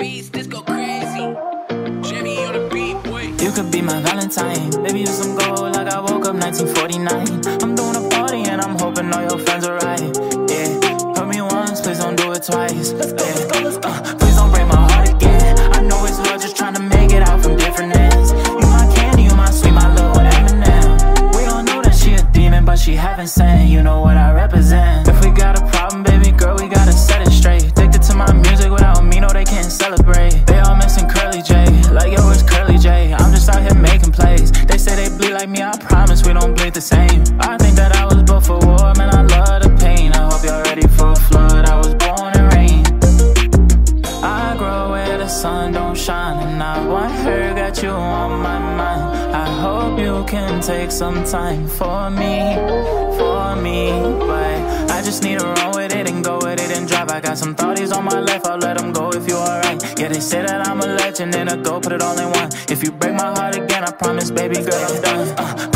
beats, this go crazy. Jimmy on the beat, boy. You could be my Valentine. Baby, you some gold like I woke up 1949. I'm doing a party and I'm hoping all your friends are right. Yeah, hurt me once, please don't do it twice. Yeah, please don't break my heart again. I know it's hard just trying to make it out from different ends. You my candy, you my sweet, my little M&M. We all know that she a demon, but she haven't sang. You know what I represent. If we got a problem, baby girl, we gotta set it straight. Addicted to my music, without me, no, they can't celebrate. They all missing Curly J, like yo, it's Curly J. I'm just out here making plays. They say they bleed like me, I promise we don't bleed the same. I think that I was built for war, man, I love the pain. I hope y'all ready for a flood, I was born in rain. I grow where the sun don't shine, and I want her, got you on my mind. I hope you can take some time for me, but I just need to run with it and go with it and drive. I got some thoughties on my life, I'll let them go if you alright. Yeah, they say that I'm a legend and I go put it all in one. If you break my heart again, I promise, baby girl, I'm done.